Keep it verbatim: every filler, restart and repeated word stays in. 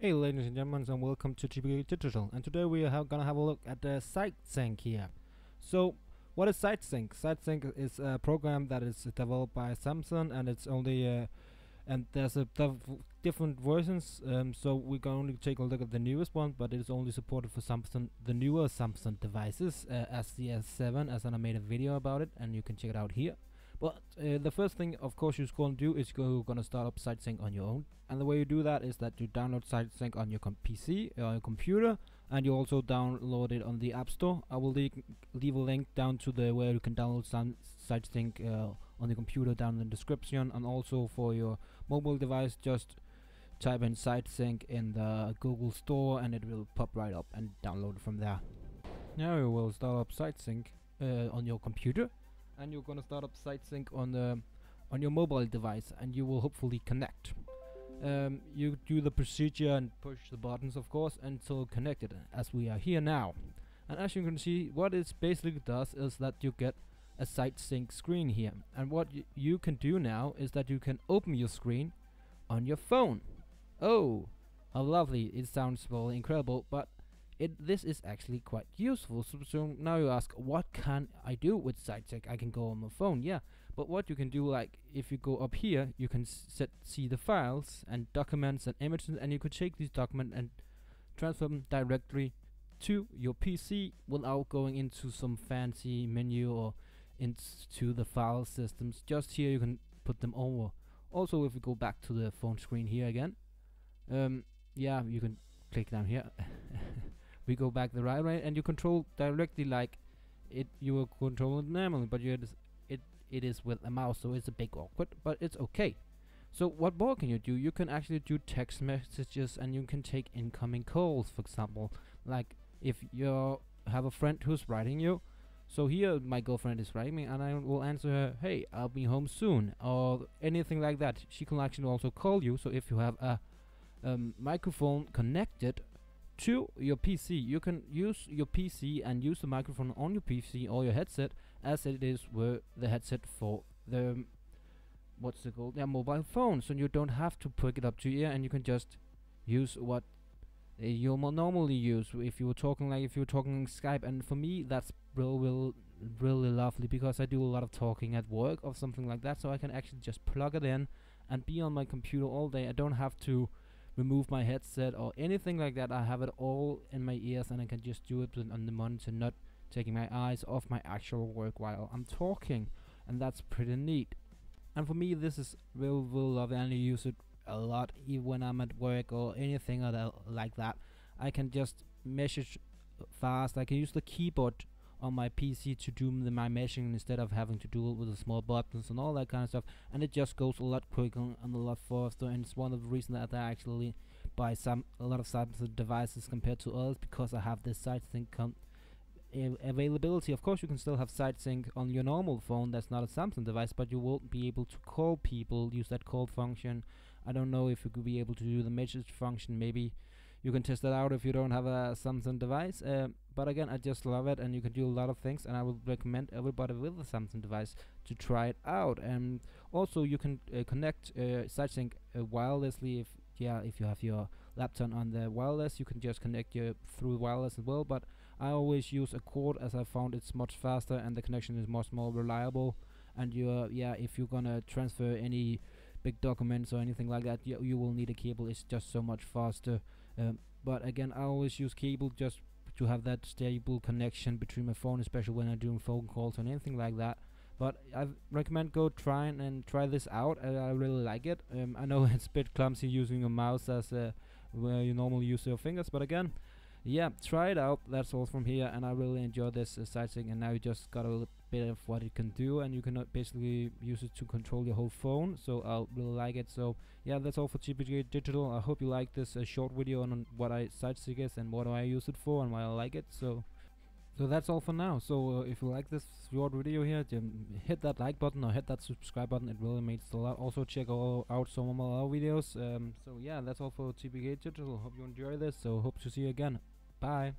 Hey ladies and gentlemen, and welcome to T B K Digital, and today we are gonna have a look at the SideSync here. So what is SideSync? SideSync is a program that is developed by Samsung, and it's only uh, and there's a different versions, um, so we can only take a look at the newest one, but it is only supported for Samsung, the newer Samsung devices. uh, S C S seven, as I made a video about it, and you can check it out here. But uh, the first thing, of course, you're going to do is you're going to start up SideSync on your own. And the way you do that is that you download SideSync on your P C or your computer, and you also download it on the App Store. I will le leave a link down to the where you can download SideSync uh, on the computer down in the description, and also for your mobile device, just type in SideSync in the Google Store, and it will pop right up and download from there. Now you will start up SideSync uh, on your computer. And you're gonna start up SideSync on the on your mobile device, and you will hopefully connect. Um, you do the procedure and push the buttons, of course, until connected, as we are here now. And as you can see, what it basically does is that you get a SideSync screen here. And what y you can do now is that you can open your screen on your phone. Oh, how lovely! It sounds well incredible, but It, this is actually quite useful. So, so now you ask, what can I do with SideSync? I can go on my phone, yeah. But what you can do, like if you go up here, you can set see the files and documents and images, and you could take these documents and transfer them directly to your P C without going into some fancy menu or into the file systems. Just here you can put them over. Also, if you go back to the phone screen here again, um, yeah, you can click down here. We go back the right way, and you control directly like it you were controlling normally, but you it it is with a mouse, so it's a big awkward, but it's okay. So what more can you do? You can actually do text messages, and you can take incoming calls, for example, like if you have a friend who's writing you. So here my girlfriend is writing me, and I will answer her, hey, I'll be home soon, or anything like that. She can actually also call you. So if you have a um, microphone connected to your P C, you can use your P C and use the microphone on your P C or your headset, as it is were the headset for the what's it called? their mobile phone. So you don't have to pick it up to your ear, and you can just use what uh, you normally use if you were talking, like if you were talking Skype. And for me, that's real, real, really lovely, because I do a lot of talking at work or something like that. So I can actually just plug it in and be on my computer all day. I don't have to remove my headset or anything like that. I have it all in my ears, and I can just do it on the monitor, not taking my eyes off my actual work while I'm talking, and that's pretty neat. And for me, this is real, real lovely, and I use it a lot, even when I'm at work or anything other like that. I can just message fast. I can use the keyboard on my P C to do my meshing instead of having to do it with the small buttons and all that kind of stuff, and it just goes a lot quicker and a lot faster. And it's one of the reasons that I actually buy some a lot of Samsung devices compared to others, because I have this SideSync availability. Of course, you can still have SideSync on your normal phone that's not a Samsung device, but you won't be able to call people, use that call function. I don't know if you could be able to do the message function. Maybe you can test that out if you don't have a Samsung device. Um, but again, I just love it, and you can do a lot of things, and I would recommend everybody with a Samsung device to try it out. And also, you can uh, connect uh, SideSync uh, wirelessly. If yeah, if you have your laptop on the wireless, you can just connect your through wireless as well. But I always use a cord, as I found it's much faster, and the connection is much more reliable. And you're yeah, if you're gonna transfer any big documents or anything like that, you, you will need a cable. It's just so much faster. Um, but again, I always use cable just to have that stable connection between my phone, especially when I'm doing phone calls and anything like that. But I recommend go try and, and try this out. I, I really like it. Um, I know it's a bit clumsy using a mouse as uh, where you normally use your fingers, but again, yeah, try it out. That's all from here, and I really enjoy this uh, SideSync. And now you just got a little bit of what it can do, and you can basically use it to control your whole phone. So I really like it. So yeah, that's all for T B K Digital. I hope you like this uh, short video on, on what I SideSync is and what do I use it for and why I like it. So so that's all for now. So uh, if you like this short video here, hit that like button or hit that subscribe button. It really means a lot. Also check all, out some of my other videos. Um, so yeah, that's all for T B K Digital. Hope you enjoy this. So hope to see you again. Bye.